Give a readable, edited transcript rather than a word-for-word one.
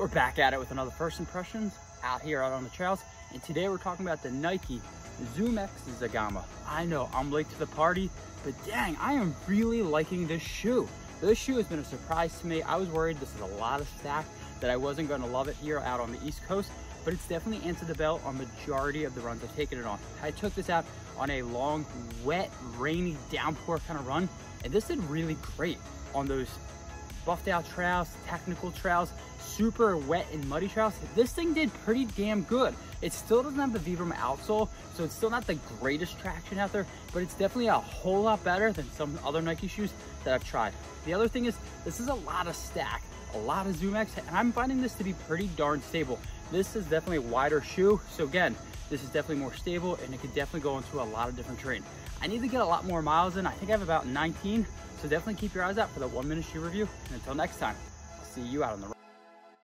We're back at it with another first impressions out here out on the trails, and today we're talking about the Nike ZoomX Zegama. I know I'm late to the party, but dang, I am really liking this shoe. This shoe has been a surprise to me. I was worried this is a lot of stack, that I wasn't going to love it here out on the East Coast, but it's definitely answered the bell on majority of the runs I've taken it on. I took this out on a long, wet, rainy, downpour kind of run, and this did really great on those buffed out trails, technical trails, super wet and muddy trails. This thing did pretty damn good. It still doesn't have the Vibram outsole, so it's still not the greatest traction out there, but it's definitely a whole lot better than some other Nike shoes that I've tried. The other thing is, this is a lot of stack, a lot of ZoomX, and I'm finding this to be pretty darn stable. This is definitely a wider shoe, so again, this is definitely more stable, and it could definitely go into a lot of different terrain. I need to get a lot more miles in. I think I have about 19, so definitely keep your eyes out for the 1 minute shoe review, and until next time, I'll see you out on the road.